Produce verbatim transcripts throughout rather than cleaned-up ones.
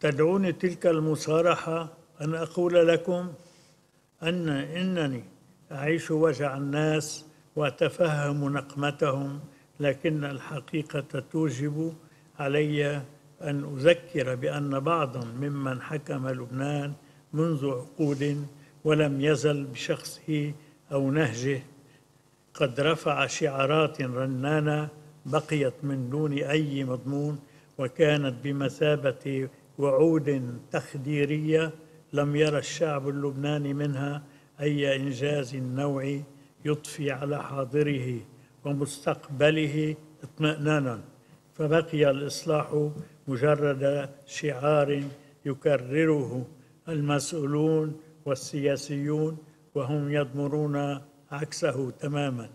تدعوني تلك المصارحة أن أقول لكم أن إنني أعيش وجع الناس وأتفهم نقمتهم، لكن الحقيقة توجب علي أن أذكر بأن بعضا ممن حكم لبنان منذ عقود ولم يزل بشخصه أو نهجه قد رفع شعارات رنانة بقيت من دون أي مضمون، وكانت بمثابة وعود تخديرية لم يرى الشعب اللبناني منها أي إنجاز نوعي يضفي على حاضره ومستقبله اطمئنانا، فبقي الإصلاح مجرد شعار يكرره المسؤولون والسياسيون وهم يضمرون عكسه تماما،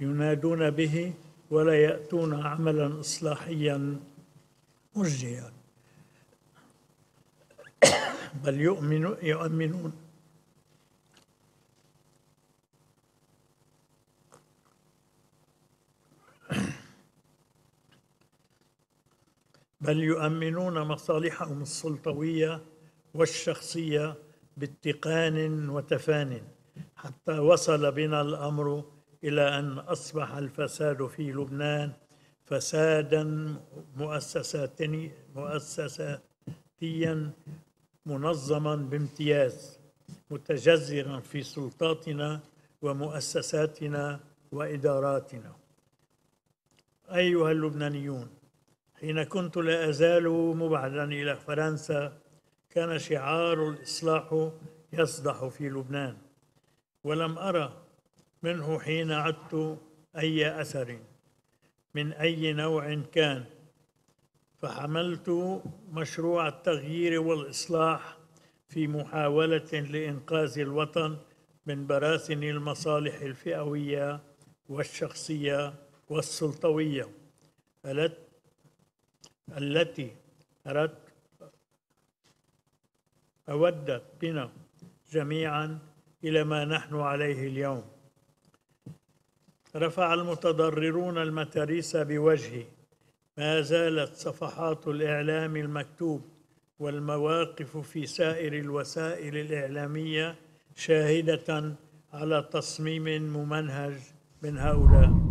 ينادون به ولا يأتون عملا إصلاحيا مجديا، بل يؤمن يؤمنون بل يؤمنون مصالحهم السلطوية والشخصية باتقان وتفان، حتى وصل بنا الأمر إلى أن أصبح الفساد في لبنان فسادا مؤسساتيا منظما بامتياز، متجذرا في سلطاتنا ومؤسساتنا وإداراتنا. أيها اللبنانيون، حين كنت لا أزال مبعدا إلى فرنسا كان شعار الإصلاح يصدح في لبنان، ولم أرى منه حين عدت أي أثر من أي نوع كان، فحملت مشروع التغيير والإصلاح في محاولة لإنقاذ الوطن من براثن المصالح الفئوية والشخصية والسلطوية التي أردت أودت بنا جميعا إلى ما نحن عليه اليوم. رفع المتضررون المتاريس بوجهي، ما زالت صفحات الإعلام المكتوب والمواقف في سائر الوسائل الإعلامية شاهدة على تصميم ممنهج من هؤلاء.